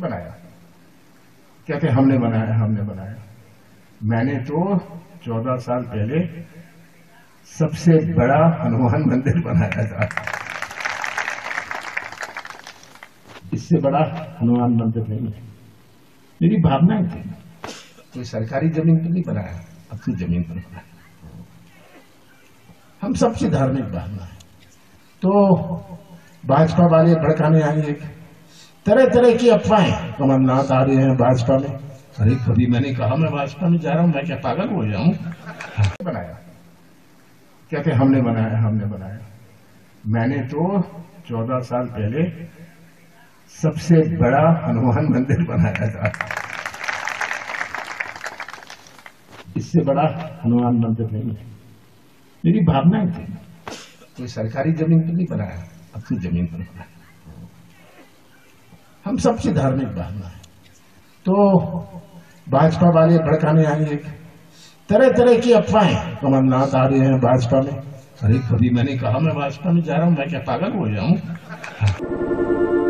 बनाया, कहते हमने बनाया, हमने बनाया। मैंने तो 14 साल पहले सबसे बड़ा हनुमान मंदिर बनाया था, इससे बड़ा हनुमान मंदिर नहीं है। मेरी भावनाएं थी, कोई सरकारी जमीन पर नहीं बनाया, अपनी जमीन पर बनाया। हम सबसे धार्मिक भावना है। तो भाजपा वाले भड़काने आएंगे, तरह तरह की अफवाहें, कमलनाथ आ रहे हैं भाजपा में। अरे कभी मैंने कहा मैं भाजपा में जा रहा हूं, मैं क्या पागल हो जाऊं? बनाया, कहते हमने बनाया, हमने बनाया। मैंने तो 14 साल पहले सबसे बड़ा हनुमान मंदिर बनाया था, इससे बड़ा हनुमान मंदिर नहीं है। मेरी भावनाएं थी, कोई सरकारी जमीन पर नहीं बनाया, अपनी जमीन पर बनाया। हम सबसे धार्मिक भावना है। तो भाजपा वाले भड़काने आएंगे, तरह तरह की अफवाहें, कमलनाथ आ रहे हैं भाजपा में। अरे कभी मैंने कहा मैं भाजपा में जा रहा हूं, मैं क्या पागल हो जाऊं?